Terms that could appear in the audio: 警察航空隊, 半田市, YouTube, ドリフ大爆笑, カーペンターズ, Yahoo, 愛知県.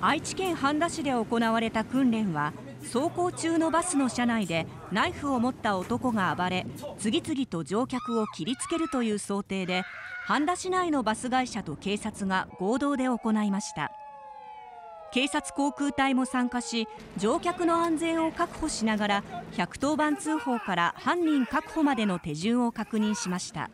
愛知県半田市で行われた訓練は、走行中のバスの車内でナイフを持った男が暴れ、次々と乗客を切りつけるという想定で、半田市内のバス会社と警察が合同で行いました。警察航空隊も参加し、乗客の安全を確保しながら110番通報から犯人確保までの手順を確認しました。